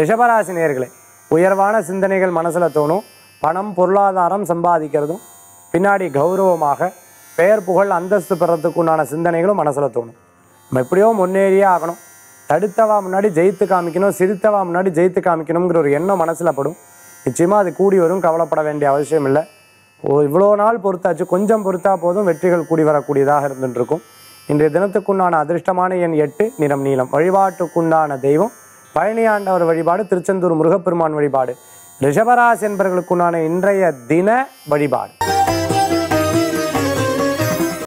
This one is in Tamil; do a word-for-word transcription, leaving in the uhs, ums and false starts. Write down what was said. ரிஷப ராசி நேயர்களே, உயர்வான சிந்தனைகள் மனசில் தோணும். பணம், பொருளாதாரம் சம்பாதிக்கிறதும் பின்னாடி கௌரவமாக பெயர், புகழ், அந்தஸ்து பெறத்துக்கு உண்டான சிந்தனைகளும் மனசில் தோணும். நம்ம எப்படியோ முன்னேறியே ஆகணும், தடுத்தவா முன்னாடி ஜெயித்து காமிக்கணும், சிரித்தவா முன்னாடி ஜெயித்து காமிக்கணுங்கிற ஒரு எண்ணம் மனசில் படும். நிச்சயமாக அது கூடி வரும், கவலைப்பட வேண்டிய அவசியம் இல்லை. இவ்வளோ நாள் பொறுத்தாச்சு, கொஞ்சம் பொறுத்தா போதும் வெற்றிகள் கூடி வரக்கூடியதாக இருந்துருக்கும். இன்றைய தினத்துக்குண்டான அதிர்ஷ்டமான எண் எட்டு, நிறம் நீளம். வழிபாட்டுக்குண்டான தெய்வம் பழனியாண்டவர் வழிபாடு, திருச்செந்தூர் முருகப்பெருமான் வழிபாடு. ரிஷபராசி என்பவர்களுக்குண்டான இன்றைய தின வழிபாடு.